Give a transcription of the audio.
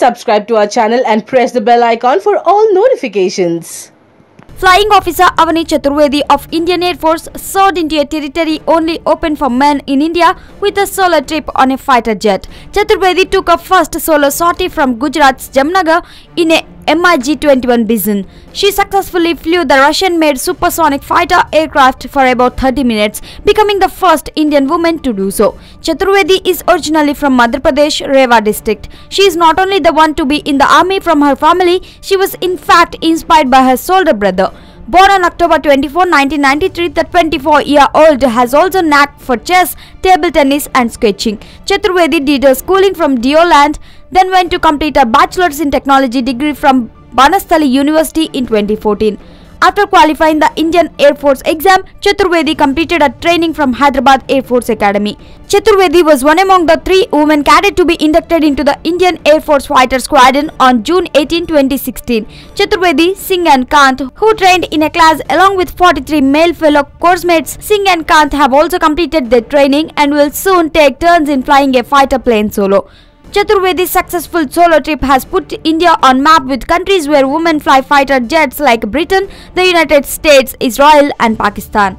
subscribe to our channel and press the bell icon for all notifications. Flying Officer Avani Chaturvedi of Indian Air Force served India territory only open for men in India with a solo trip on a fighter jet. Chaturvedi took a first solo sortie from Gujarat's Jamnagar in a MiG-21 Bison. She successfully flew the Russian-made supersonic fighter aircraft for about 30 minutes, becoming the first Indian woman to do so. Chaturvedi is originally from Madhya Pradesh, Rewa district. She is not only the one to be in the army from her family, she was in fact inspired by her soldier brother. Born on October 24, 1993, the 24-year-old has also knack for chess, table tennis and sketching. Chaturvedi did her schooling from Deoland, then went to complete a bachelor's in technology degree from Banasthali University in 2014. After qualifying the Indian Air Force exam, Chaturvedi completed a training from Hyderabad Air Force Academy. Chaturvedi was one among the 3 women cadets to be inducted into the Indian Air Force Fighter Squadron on June 18, 2016. Chaturvedi, Singh and Kant, who trained in a class along with 43 male fellow coursemates, Singh and Kant have also completed their training and will soon take turns in flying a fighter plane solo. Chaturvedi's successful solo trip has put India on map with countries where women fly fighter jets like Britain, the United States, Israel and Pakistan.